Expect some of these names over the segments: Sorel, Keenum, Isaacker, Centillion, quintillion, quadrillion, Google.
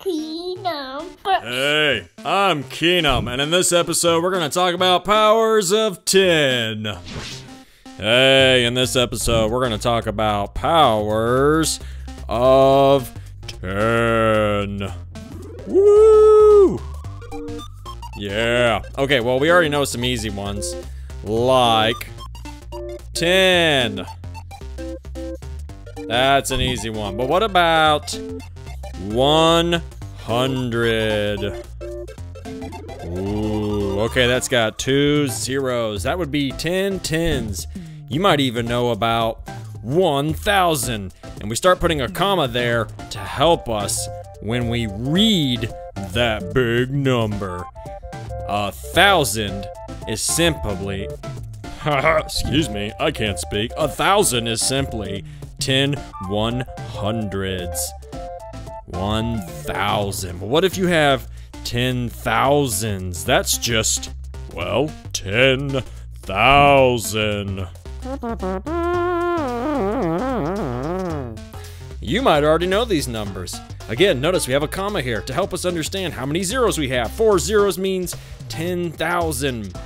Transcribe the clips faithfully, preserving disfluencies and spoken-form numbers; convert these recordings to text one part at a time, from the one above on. Keenum. Hey, I'm Keenum, and in this episode, we're gonna talk about powers of ten. Hey, in this episode, we're gonna talk about powers of ten. Woo! Yeah. Okay, well, we already know some easy ones, like ten. That's an easy one, but what about one hundred? Ooh, okay, that's got two zeros. That would be ten tens. You might even know about one thousand. And we start putting a comma there to help us when we read that big number. A thousand is simply, excuse me, I can't speak. A thousand is simply ten one hundreds. One thousand. But what if you have ten thousands? That's just, well, ten thousand. You might already know these numbers. Again, notice we have a comma here to help us understand how many zeros we have. Four zeros means ten thousand.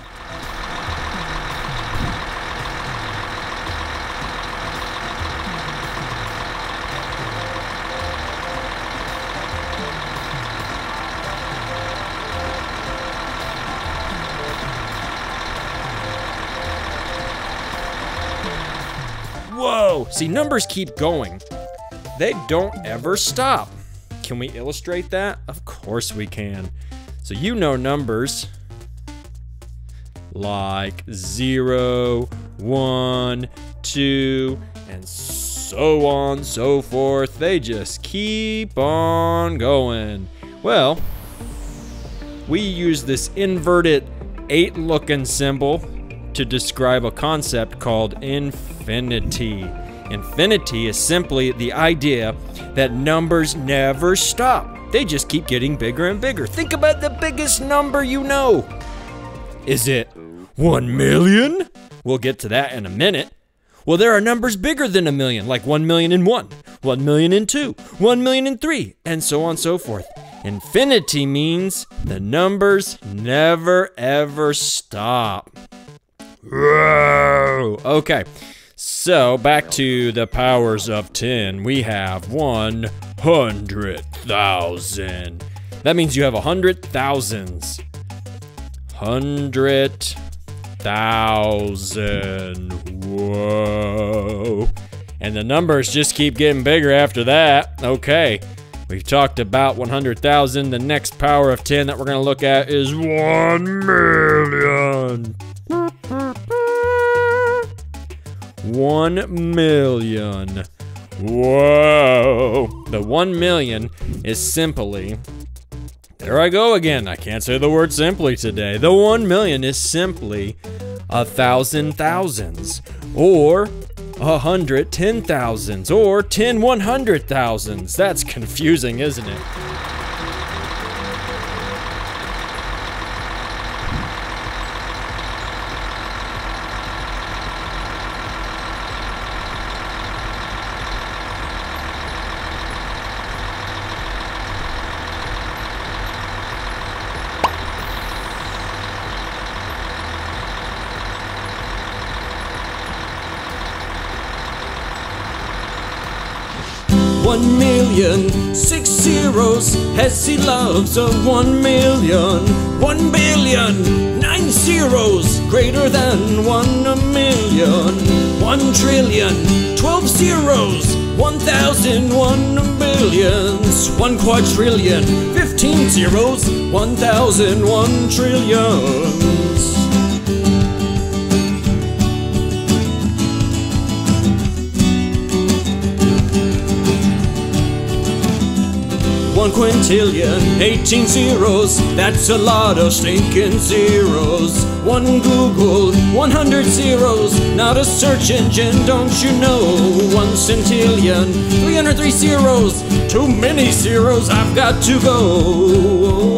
Whoa! See, numbers keep going. They don't ever stop. Can we illustrate that? Of course we can. So you know numbers like zero, one, two, and so on, so forth. They just keep on going. Well, we use this inverted eight-looking symbol to describe a concept called infinity. Infinity is simply the idea that numbers never stop. They just keep getting bigger and bigger. Think about the biggest number you know. Is it one million? We'll get to that in a minute. Well, there are numbers bigger than a million, like one million and one, one million and two, one million and three, and so on and so forth. Infinity means the numbers never ever stop. Whoa. Okay, so back to the powers of ten. We have one hundred thousand. That means you have one hundred thousands. one hundred thousand. Whoa. And the numbers just keep getting bigger after that. Okay, we've talked about one hundred thousand. The next power of ten that we're going to look at is one million. One million. Whoa. The one million is simply, there I go again, I can't say the word simply today. The one million is simply a thousand thousands, or a hundred ten thousands, or ten one hundred thousands. That's confusing, isn't it? One million, six zeros, as he loves a one million. One billion, nine zeros, greater than one a million. One trillion, twelve zeros, one thousand, one billions. One quadrillion, fifteen zeros, one thousand, one trillions. One quintillion, eighteen zeros, that's a lot of stinking zeros. One Google, one hundred zeros, not a search engine, don't you know? One centillion, three hundred three zeros, too many zeros, I've got to go.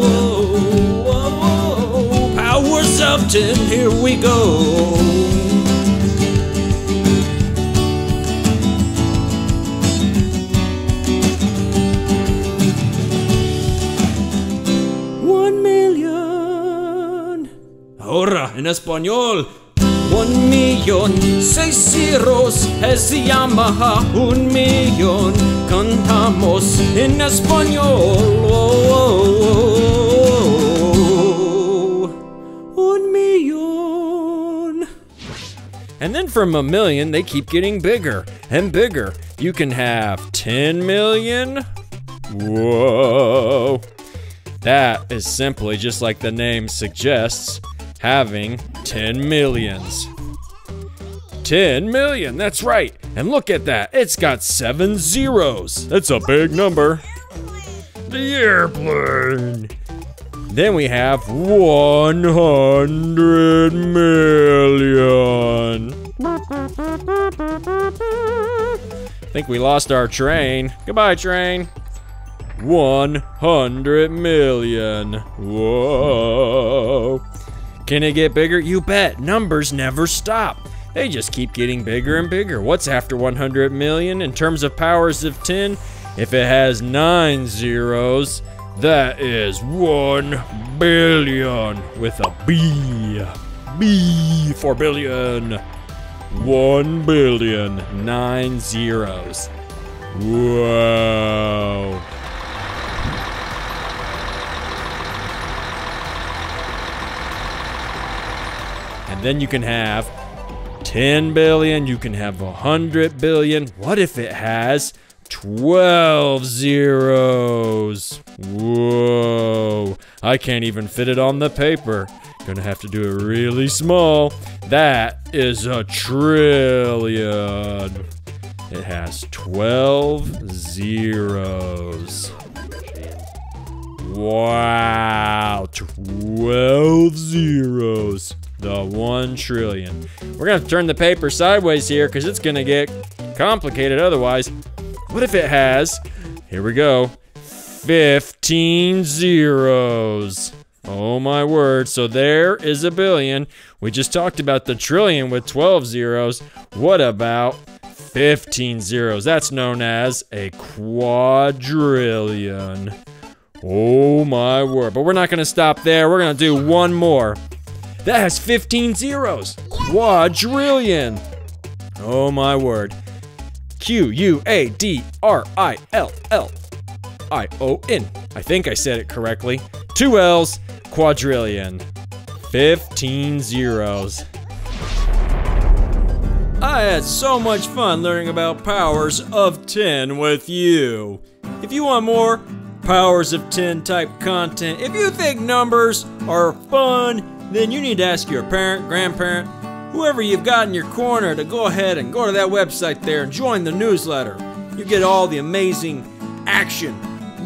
Oh, oh, oh, oh. Powers of ten, here we go. en español. Un millón, seis cirros, se llama un millón. Cantamos en español. Oh, oh, oh, oh. Un millón. And then from a million, they keep getting bigger and bigger. You can have ten million. Whoa. That is simply just like the name suggests, having ten millions. ten million, that's right. And look at that, it's got seven zeros. That's a big number. The airplane. Then we have one hundred million. I think we lost our train. Goodbye, train. one hundred million. Whoa. Can it get bigger? You bet. Numbers never stop. They just keep getting bigger and bigger. What's after one hundred million in terms of powers of ten? If it has nine zeros, that is one billion with a B. B for billion. one billion, nine zeros. Whoa. And then you can have ten billion, you can have one hundred billion. What if it has twelve zeros? Whoa. I can't even fit it on the paper. Gonna have to do it really small. That is a trillion. It has twelve zeros. Wow, twelve zeros. The one trillion. We're gonna have to turn the paper sideways here because it's gonna get complicated otherwise. What if it has, here we go, fifteen zeros? Oh my word, so there is a billion. We just talked about the trillion with twelve zeros. What about fifteen zeros? That's known as a quadrillion. Oh my word. But we're not gonna stop there. We're gonna do one more. That has fifteen zeros. Quadrillion. Oh my word. Q U A D R I L L I O N. I think I said it correctly. Two L's, quadrillion. fifteen zeros. I had so much fun learning about powers of ten with you. If you want more powers of ten type content, if you think numbers are fun, then you need to ask your parent, grandparent, whoever you've got in your corner to go ahead and go to that website there and join the newsletter. You get all the amazing action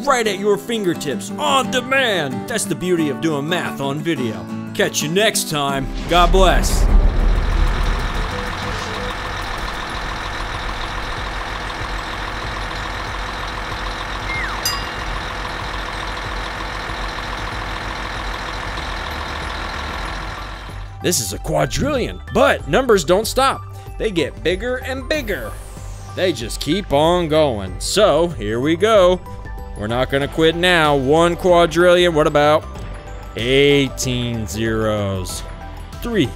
right at your fingertips, on demand. That's the beauty of doing math on video. Catch you next time. God bless. This is a quadrillion, but numbers don't stop. They get bigger and bigger. They just keep on going. So here we go. We're not gonna quit now. One quadrillion, what about eighteen zeros? Three,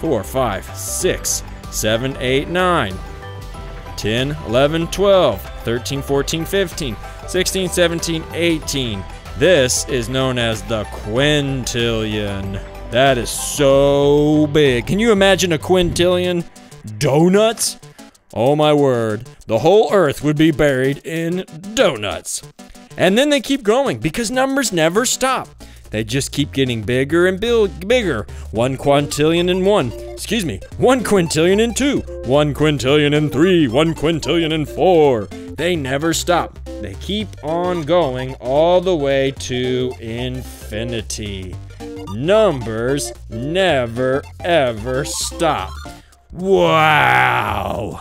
four, five, six, seven, eight, nine, ten, eleven, twelve, thirteen, fourteen, fifteen, sixteen, seventeen, eighteen. This is known as the quintillion. That is so big. Can you imagine a quintillion donuts? Oh my word, the whole earth would be buried in donuts. And then they keep going because numbers never stop. They just keep getting bigger and bigger. One quintillion in one, excuse me, one quintillion in two, one quintillion in three, one quintillion in four. They never stop. They keep on going all the way to infinity. Numbers never ever stop. Wow!